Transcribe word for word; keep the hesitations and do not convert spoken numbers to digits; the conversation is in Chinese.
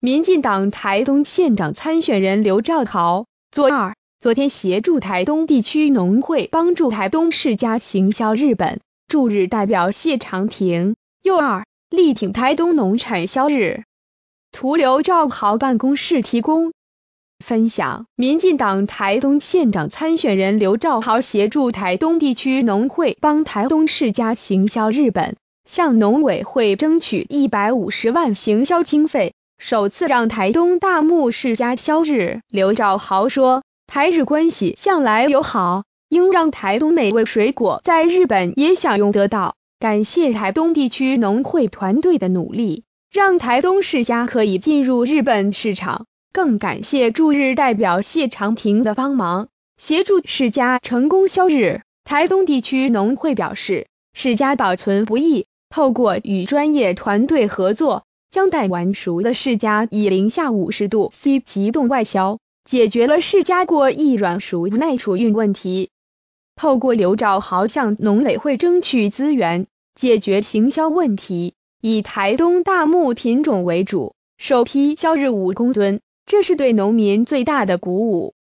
民进党台东县长参选人刘兆豪昨二昨天协助台东地区农会帮助台东世家行销日本，驻日代表谢长廷又二力挺台东农产销日，图刘兆豪办公室提供。分享：民进党台东县长参选人刘兆豪协助台东地区农会帮台东世家行销日本，向农委会争取一百五十万行销经费，首次让台东大目世家销日。刘兆豪说，台日关系向来友好，应让台东美味水果在日本也享用得到，感谢台东地区农会团队的努力，让台东世家可以进入日本市场，更感谢驻日代表谢长廷的帮忙，协助世家成功销日。台东地区农会表示，世家保存不易，透过与专业团队合作，将待完熟的世家以零下五十度C 急冻外销，解决了世家过易软熟耐储运问题。透过刘兆豪向农委会争取资源，解决行销问题，以台东大木品种为主，首批销日五公吨。这是对农民最大的鼓舞。